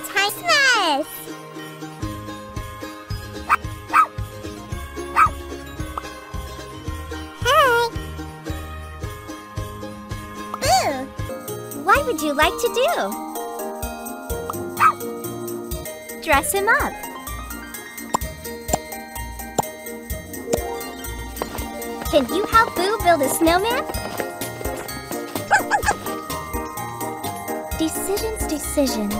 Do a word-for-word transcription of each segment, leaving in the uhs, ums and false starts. and Tiny Christmas! What would you like to do? Dress him up. Can you help Boo build a snowman? Decisions, decisions.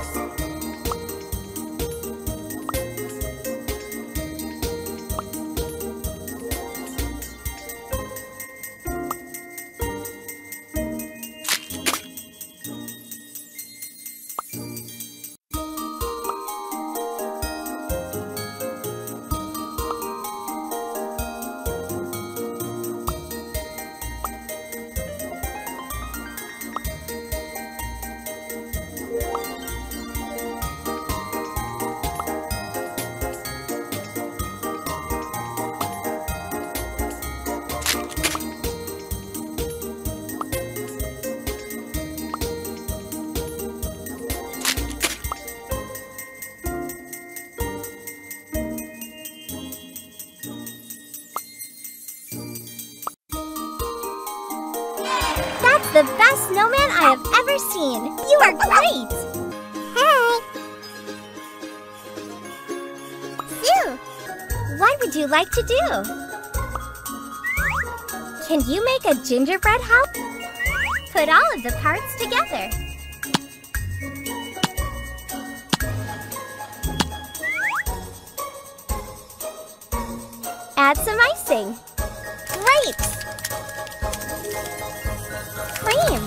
The best snowman I have ever seen. You are great! Hey! Sue, what would you like to do? Can you make a gingerbread house? Put all of the parts together. Add some icing. Great! Cream.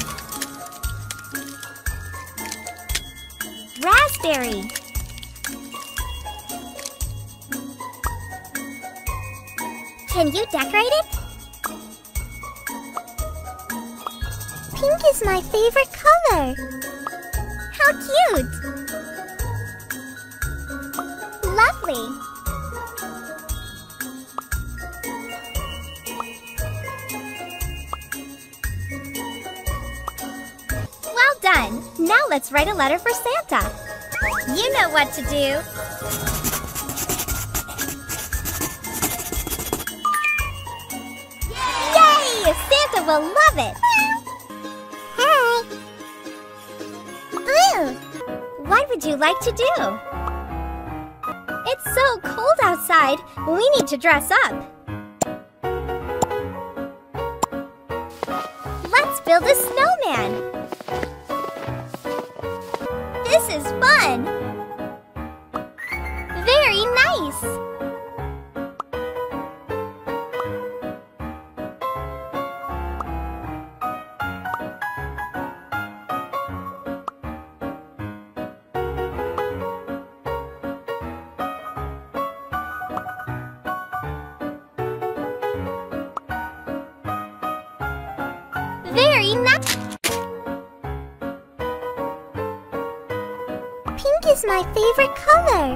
Raspberry. Can you decorate it? Pink is my favorite color. How cute! Lovely. Done. Now let's write a letter for Santa. You know what to do. Yay! Yay! Santa will love it. Hi. Blue, what would you like to do? It's so cold outside. We need to dress up. Let's build a snowman. This is fun! Very nice! Very nice! Pink is my favorite color.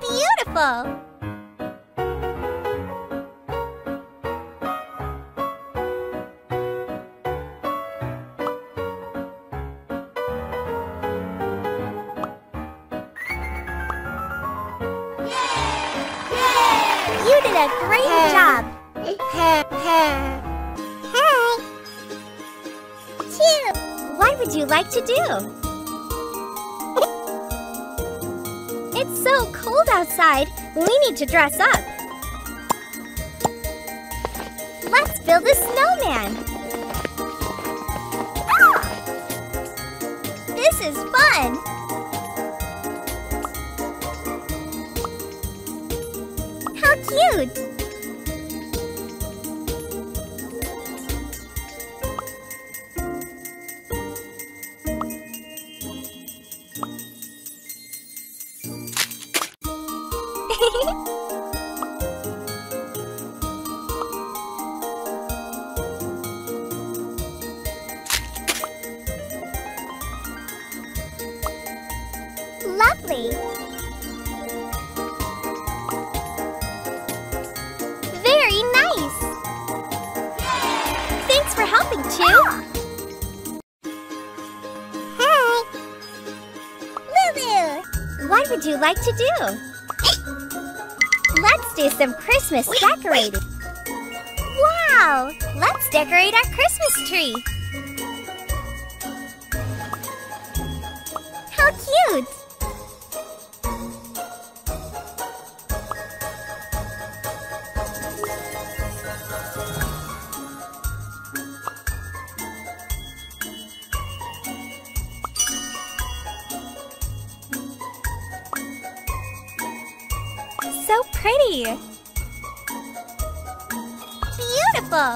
Beautiful. Yay! Yay! You did a great hey. job. Hey. Hey. Hey. Cute. What would you like to do? It's so cold outside. We need to dress up. Let's build a snowman. Ah! This is fun. How cute! Lovely. Very nice. Yay! Thanks for helping, Choo. Ah! like to do? Let's do some Christmas decorating. Wow! Let's decorate our Christmas tree. How cute! So pretty! Beautiful!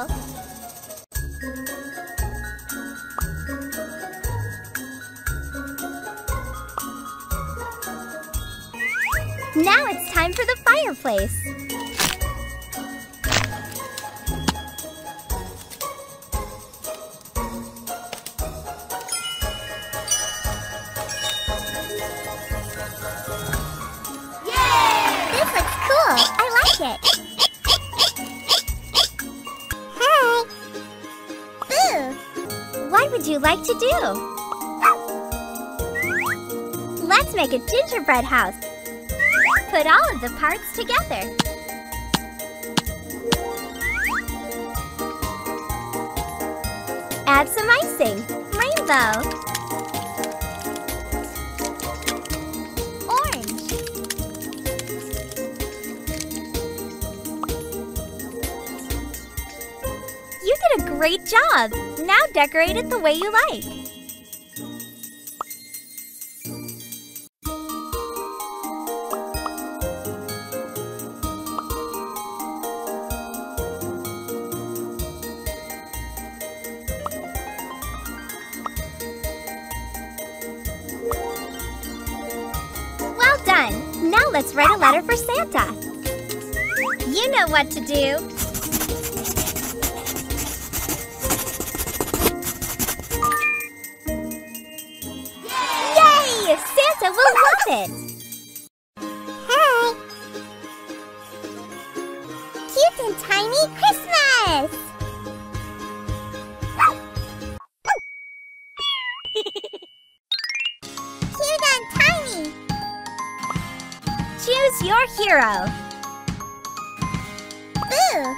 Now it's time for the fireplace. Like to do? Let's make a gingerbread house. Put all of the parts together. Add some icing, rainbow, orange. You did a great job! Now decorate it the way you like. Well done! Now let's write a letter for Santa. You know what to do. It. Hi! Cute and Tiny Christmas! Cute and Tiny! Choose your hero! Boo!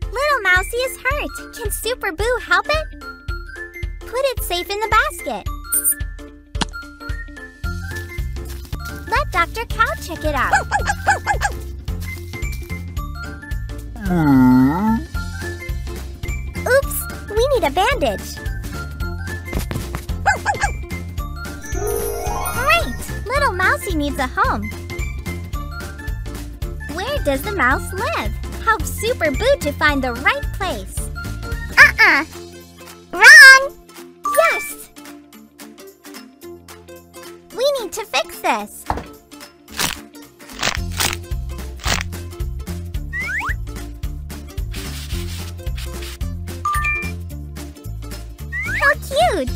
Little Mousy is hurt. Can Super Boo help it? Put it safe in the basket. Doctor Cow, check it out. Aww. Oops, we need a bandage. Great! Little Mousy needs a home. Where does the mouse live? Help Super Boo to find the right place. Uh-uh. Wrong! Yes! We need to fix this. Cute!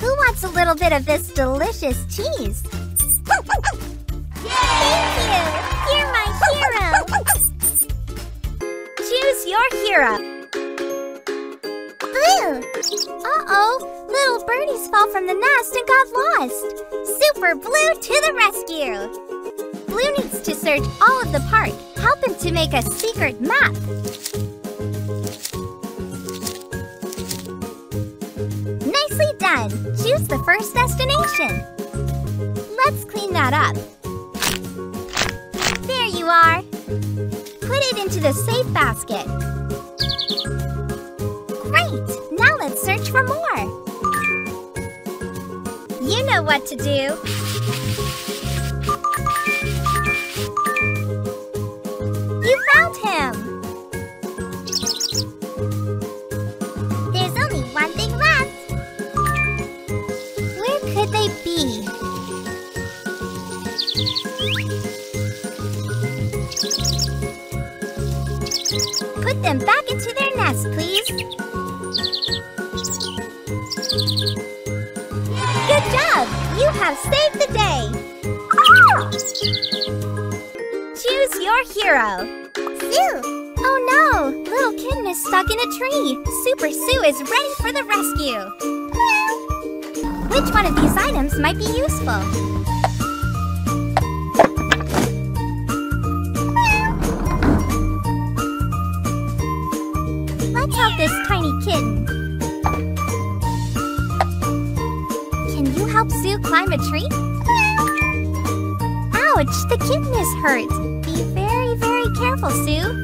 Who wants a little bit of this delicious cheese? Yay! Thank you! You're my hero! Choose your hero! Blue! Uh-oh! Little birdies fell from the nest and got lost! Super Blue to the rescue! Blue needs to search all of the park. Help him to make a secret map. Nicely done! Choose the first destination. Let's clean that up. There you are. Put it into the safe basket. Great! Now let's search for more. You know what to do. Put them back into their nest, please. Good job! You have saved the day! Choose your hero. Sue! Oh no! Little kitten is stuck in a tree! Super Sue is ready for the rescue! Meow. Which one of these items might be useful? Meow. Let's help this tiny kitten. Can you help Sue climb a tree? Meow. Ouch! The kitten is hurt! Be very, very careful, Sue!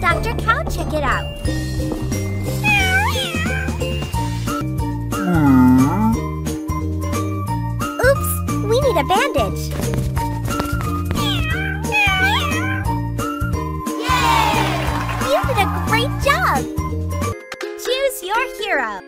Doctor Cow, check it out. Oops, we need a bandage. Yay! You did a great job! Choose your hero.